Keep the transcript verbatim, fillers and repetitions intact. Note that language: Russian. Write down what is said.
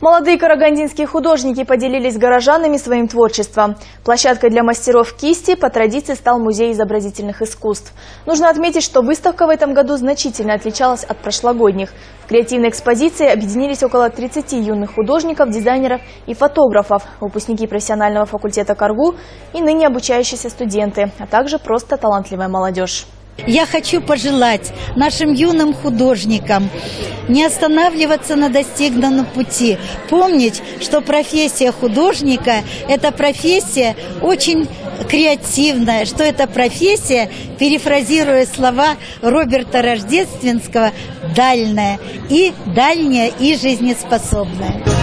Молодые карагандинские художники поделились с горожанами своим творчеством. Площадкой для мастеров кисти по традиции стал Музей изобразительных искусств. Нужно отметить, что выставка в этом году значительно отличалась от прошлогодних. В креативной экспозиции объединились около тридцати юных художников, дизайнеров и фотографов, выпускники профессионального факультета КарГУ и ныне обучающиеся студенты, а также просто талантливая молодежь. Я хочу пожелать нашим юным художникам не останавливаться на достигнутом пути. Помнить, что профессия художника – это профессия очень креативная, что это профессия, перефразируя слова Роберта Рождественского, дальняя и дальняя и жизнеспособная.